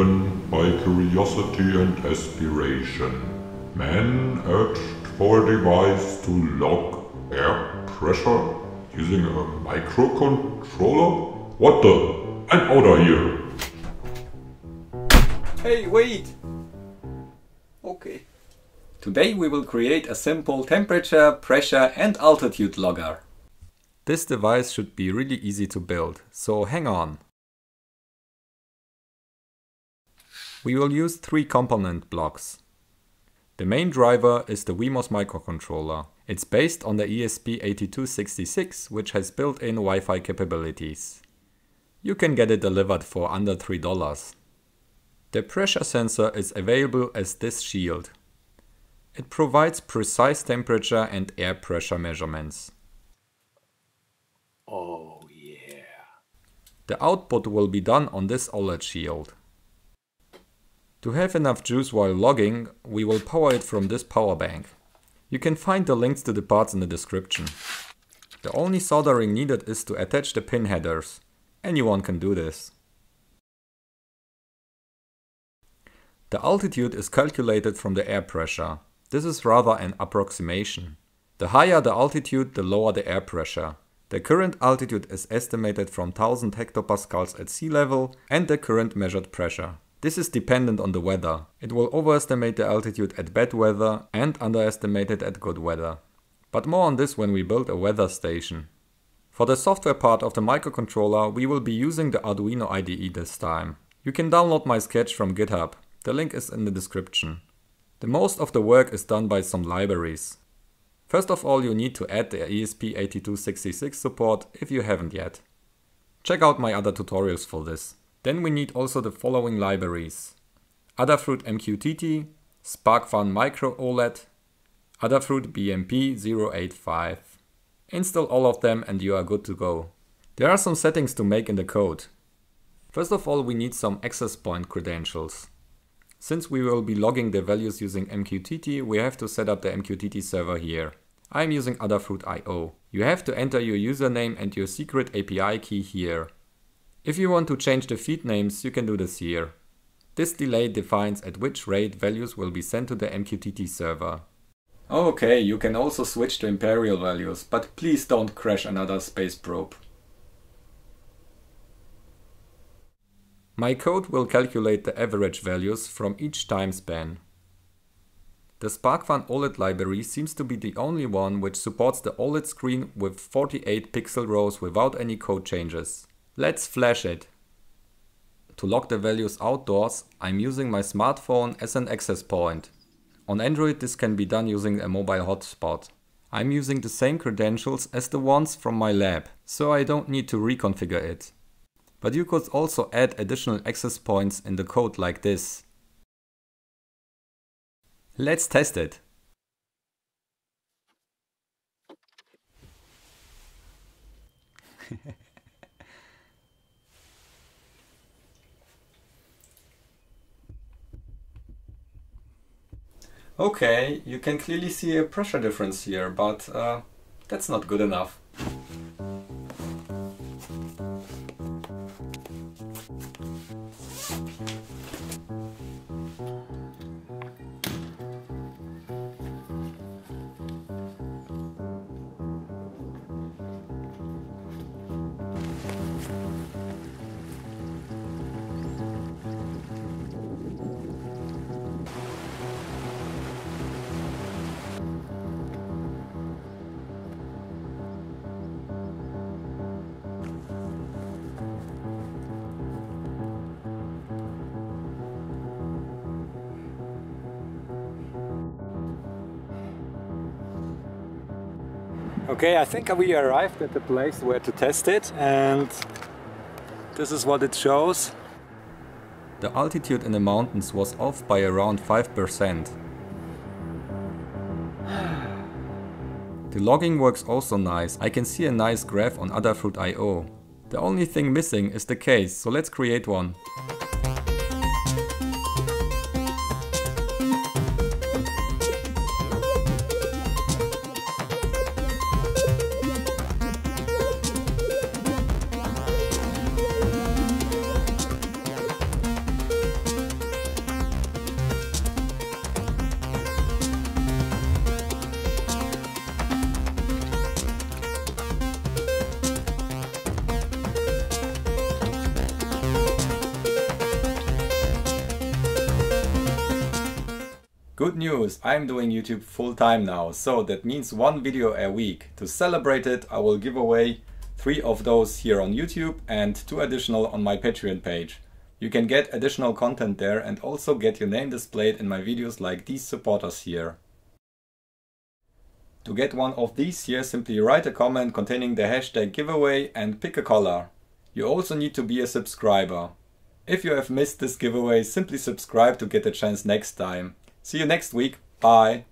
driven by curiosity and aspiration, man urged for a device to log air pressure using a microcontroller? What the? I'm out of here! Hey, wait! Okay. Today we will create a simple temperature, pressure and altitude logger. This device should be really easy to build, so hang on. We will use three component blocks. The main driver is the WeMos microcontroller. It's based on the ESP8266, which has built-in Wi-Fi capabilities. You can get it delivered for under $3. The pressure sensor is available as this shield. It provides precise temperature and air pressure measurements. Oh yeah! The output will be done on this OLED shield. To have enough juice while logging, we will power it from this power bank. You can find the links to the parts in the description. The only soldering needed is to attach the pin headers. Anyone can do this. The altitude is calculated from the air pressure. This is rather an approximation. The higher the altitude, the lower the air pressure. The current altitude is estimated from 1000 hectopascals at sea level and the current measured pressure. This is dependent on the weather. It will overestimate the altitude at bad weather and underestimate it at good weather. But more on this when we build a weather station. For the software part of the microcontroller, we will be using the Arduino IDE this time. You can download my sketch from GitHub. The link is in the description. The most of the work is done by some libraries. First of all, you need to add the ESP8266 support if you haven't yet. Check out my other tutorials for this. Then we need also the following libraries: Adafruit MQTT, SparkFun Micro OLED, Adafruit BMP085. Install all of them and you are good to go. There are some settings to make in the code. First of all, we need some access point credentials. Since we will be logging the values using MQTT, we have to set up the MQTT server here. I am using Adafruit IO. You have to enter your username and your secret API key here. If you want to change the feed names, you can do this here. This delay defines at which rate values will be sent to the MQTT server. Okay, you can also switch to imperial values, but please don't crash another space probe. My code will calculate the average values from each time span. The SparkFun OLED library seems to be the only one which supports the OLED screen with 48 pixel rows without any code changes. Let's flash it. To log the values outdoors, I'm using my smartphone as an access point. On Android this can be done using a mobile hotspot. I'm using the same credentials as the ones from my lab, so I don't need to reconfigure it. But you could also add additional access points in the code like this. Let's test it. Okay, you can clearly see a pressure difference here, but that's not good enough. Okay, I think we arrived at the place where to test it, and this is what it shows. The altitude in the mountains was off by around 5%. The logging works also nice. I can see a nice graph on Adafruit IO. The only thing missing is the case, so let's create one. Good news, I'm doing YouTube full-time now, so that means one video a week. To celebrate it, I will give away 3 of those here on YouTube and 2 additional on my Patreon page. You can get additional content there and also get your name displayed in my videos like these supporters here. To get one of these here, simply write a comment containing the hashtag giveaway and pick a color. You also need to be a subscriber. If you have missed this giveaway, simply subscribe to get a chance next time. See you next week. Bye.